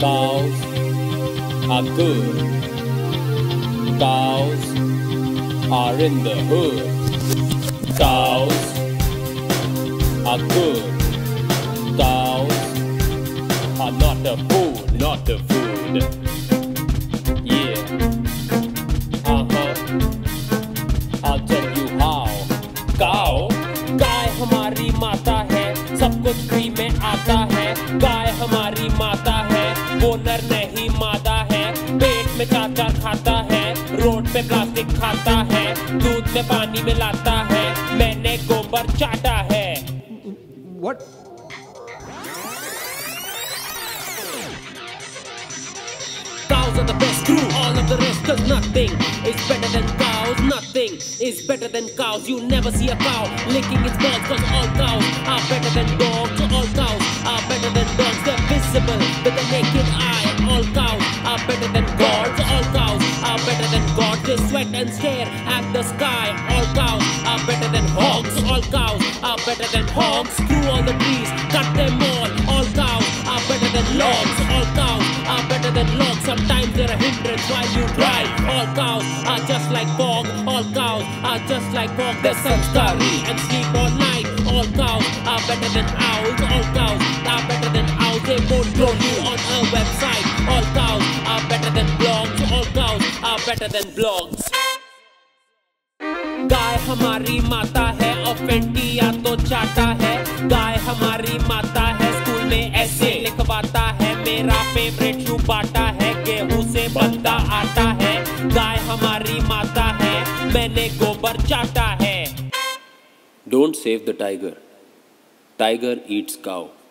Cows are good. Cows are in the hood. Cows are good. Cows are not the food, not the food. Yeah. I'll tell you how. Cow, गाय हमारी माता है, सब कुछ free में आता है. गाय हमारी माता है, वो नर नहीं मादा है. पेट में चाचा खाता है, रोड पे प्लास्टिक खाता है, दूध में पानी मिलाता है. मैंने गोबर चाटा है. What? Cows are the best crew. All of the rest does nothing. It's better than cows. Nothing is better than cows. You never see a cow licking its balls, 'cause all cows are better than dogs. All cows are better than dogs. They're visible with the naked eye. All cows are better than gods. All cows are better than gods. They sweat and stare at the sky. All cows are better than hogs. All cows are better than hogs. Screw all the trees, cut them all. All cows are better than logs. All cows are better than logs. Sometimes they're a hindrance while you drive. All cows are just like fog. All cows are just like fog. They're sanskari and sleep all night. All cows are better than owls. All cows are better than owls. They won't blow you on a website. All cows are better than blogs. All cows are better than blogs. गाय हमारी माता है, offend किया तो चाटा है. गाय हमारी माता है, स्कूल में ऐसे लिखवाता है. मेरा फेवरेट शू बाटा है, गेहूं से बनता आटा है. गाय हमारी माता है, मैंने गोबर चाटा है. Don't save the tiger. Tiger eats cow.